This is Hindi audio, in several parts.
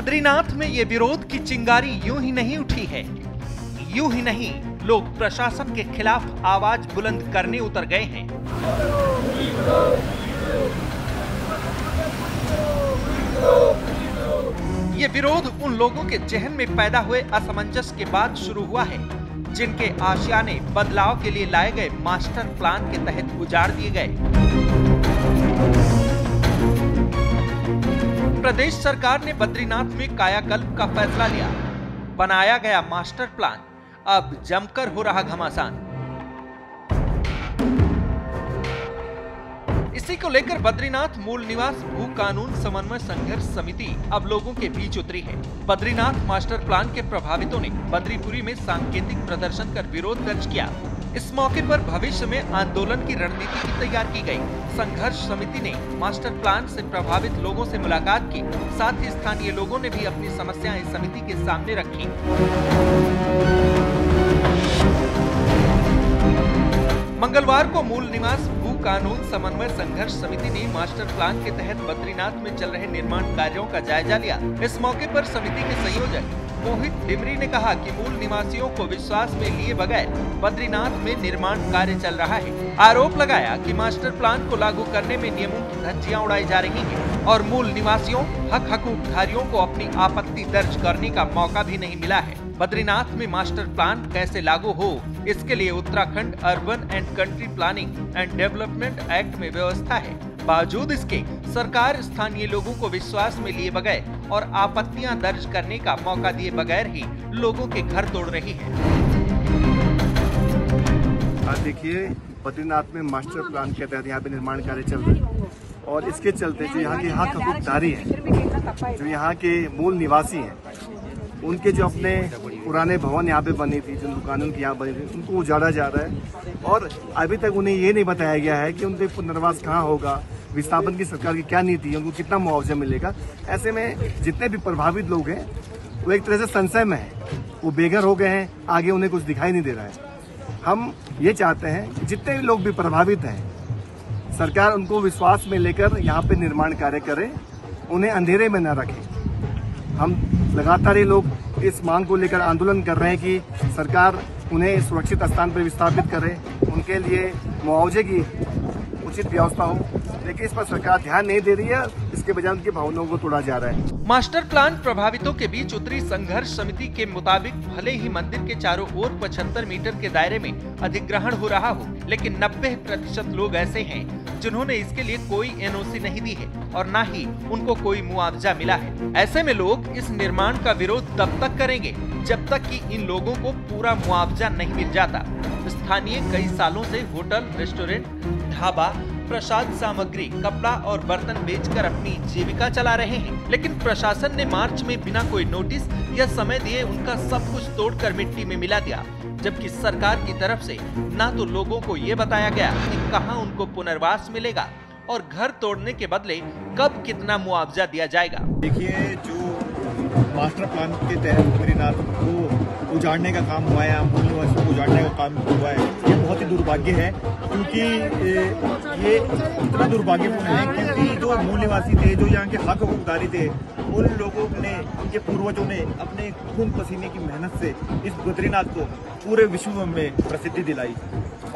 बद्रीनाथ में ये विरोध की चिंगारी यूं ही नहीं उठी है। यूं ही नहीं, लोग प्रशासन के खिलाफ आवाज बुलंद करने उतर गए हैं। ये विरोध उन लोगों के जहन में पैदा हुए असमंजस के बाद शुरू हुआ है, जिनके आशियाने बदलाव के लिए लाए गए मास्टर प्लान के तहत उजाड़ दिए गए। प्रदेश सरकार ने बद्रीनाथ में कायाकल्प का फैसला लिया। बनाया गया मास्टर प्लान अब जमकर हो रहा घमासान। इसी को लेकर बद्रीनाथ मूल निवास भू कानून समन्वय संघर्ष समिति अब लोगों के बीच उतरी है। बद्रीनाथ मास्टर प्लान के प्रभावितों ने बद्रीपुरी में सांकेतिक प्रदर्शन कर विरोध दर्ज किया। इस मौके पर भविष्य में आंदोलन की रणनीति भी तैयार की गई। संघर्ष समिति ने मास्टर प्लान से प्रभावित लोगों से मुलाकात की, साथ ही स्थानीय लोगों ने भी अपनी समस्याएं समिति के सामने रखी। मंगलवार को मूल निवास भू कानून समन्वय संघर्ष समिति ने मास्टर प्लान के तहत बद्रीनाथ में चल रहे निर्माण कार्यों का जायजा लिया। इस मौके पर समिति के संयोजक मोहित डिमरी ने कहा कि मूल निवासियों को विश्वास में लिए बगैर बद्रीनाथ में निर्माण कार्य चल रहा है। आरोप लगाया कि मास्टर प्लान को लागू करने में नियमों की धज्जियां उड़ाई जा रही है और मूल निवासियों हकूकधारियों को अपनी आपत्ति दर्ज करने का मौका भी नहीं मिला है। बद्रीनाथ में मास्टर प्लान कैसे लागू हो, इसके लिए Uttarakhand urban and country planning and development act में व्यवस्था है। बावजूद इसके सरकार स्थानीय लोगों को विश्वास में लिए बगैर और आपत्तियां दर्ज करने का मौका दिए बगैर ही लोगों के घर तोड़ रही है। देखिए, बद्रीनाथ में मास्टर प्लान के तहत यहाँ पे निर्माण कार्य चल रहा है और इसके चलते जो यहाँ के हकदारी है, जो यहाँ के मूल निवासी हैं, उनके जो अपने पुराने भवन यहाँ पे बनी थी, जिन दुकानों की यहाँ बनी थी, उनको उजाड़ा जा रहा है और अभी तक उन्हें ये नहीं बताया गया है कि उनके पुनर्वास कहाँ होगा, विस्थापन की सरकार की क्या नीति है, उनको कितना मुआवजा मिलेगा। ऐसे में जितने भी प्रभावित लोग हैं वो एक तरह से संशय में है, वो बेघर हो गए हैं, आगे उन्हें कुछ दिखाई नहीं दे रहा है। हम ये चाहते हैं जितने भी लोग भी प्रभावित हैं, सरकार उनको विश्वास में लेकर यहाँ पे निर्माण कार्य करे, उन्हें अंधेरे में न रखे। हम लगातार ये लोग इस मांग को लेकर आंदोलन कर रहे हैं कि सरकार उन्हें सुरक्षित स्थान पर विस्थापित करे, उनके लिए मुआवजे की उचित व्यवस्था हो, लेकिन इस पर सरकार ध्यान नहीं दे रही है। इसके बजाय उनकी भावनाओं को तोड़ा जा रहा है। मास्टर प्लान प्रभावितों के बीच उतरी संघर्ष समिति के मुताबिक भले ही मंदिर के चारों ओर 75 मीटर के दायरे में अधिग्रहण हो रहा हो, लेकिन 90% लोग ऐसे हैं जिन्होंने इसके लिए कोई एनओसी नहीं दी है और न ही उनको कोई मुआवजा मिला है। ऐसे में लोग इस निर्माण का विरोध तब तक करेंगे जब तक कि इन लोगों को पूरा मुआवजा नहीं मिल जाता। स्थानीय कई सालों से होटल, रेस्टोरेंट, ढाबा, प्रसाद सामग्री, कपड़ा और बर्तन बेचकर अपनी जीविका चला रहे हैं, लेकिन प्रशासन ने मार्च में बिना कोई नोटिस या समय दिए उनका सब कुछ तोड़कर मिट्टी में मिला दिया, जबकि सरकार की तरफ से ना तो लोगों को ये बताया गया कि कहाँ उनको पुनर्वास मिलेगा और घर तोड़ने के बदले कब कितना मुआवजा दिया जाएगा। देखिए, जो मास्टर प्लान के तहत बद्रीनाथ को उजाड़ने का काम हुआ है, मूल निवासियों को उजाड़ने का काम हुआ है, ये बहुत ही दुर्भाग्य है, क्योंकि ये इतना दुर्भाग्यपूर्ण है क्योंकि जो मूल निवासी थे, जो यहाँ के हक हकदारी थे, उन लोगों ने, उनके पूर्वजों ने अपने खून पसीने की मेहनत से इस बद्रीनाथ को पूरे विश्व में प्रसिद्धि दिलाई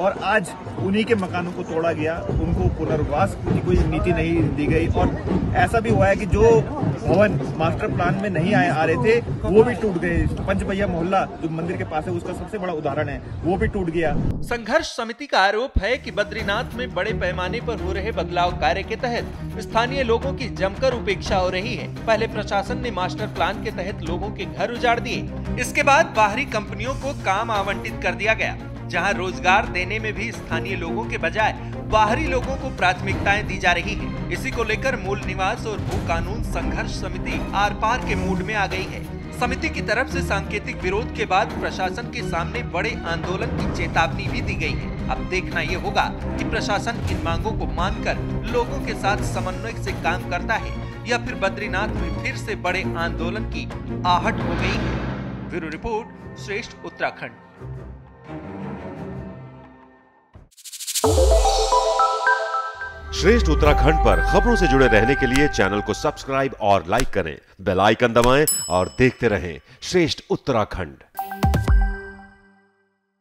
और आज उन्हीं के मकानों को तोड़ा गया, उनको पुनर्वास की कोई नीति नहीं दी गई और ऐसा भी हुआ है कि जो भवन मास्टर प्लान में नहीं आ रहे थे वो भी टूट गए। पंच भैया मोहल्ला जो मंदिर के पास है उसका सबसे बड़ा उदाहरण है, वो भी टूट गया। संघर्ष समिति का आरोप है कि बद्रीनाथ में बड़े पैमाने पर हो रहे बदलाव कार्य के तहत स्थानीय लोगों की जमकर उपेक्षा हो रही है। पहले प्रशासन ने मास्टर प्लान के तहत लोगों के घर उजाड़ दिए, इसके बाद बाहरी कंपनियों को काम आवंटित कर दिया गया, जहां रोजगार देने में भी स्थानीय लोगों के बजाय बाहरी लोगों को प्राथमिकताएं दी जा रही है। इसी को लेकर मूल निवास और भू कानून संघर्ष समिति आर पार के मूड में आ गई है। समिति की तरफ से सांकेतिक विरोध के बाद प्रशासन के सामने बड़े आंदोलन की चेतावनी भी दी गई है। अब देखना ये होगा कि प्रशासन इन मांगों को मानकर लोगों के साथ समन्वय से काम करता है या फिर बद्रीनाथ में फिर से बड़े आंदोलन की आहट हो गई है। ब्यूरो रिपोर्ट, श्रेष्ठ उत्तराखंड। श्रेष्ठ उत्तराखंड पर खबरों से जुड़े रहने के लिए चैनल को सब्सक्राइब और लाइक करें, बेल आइकन दबाएं और देखते रहें श्रेष्ठ उत्तराखंड।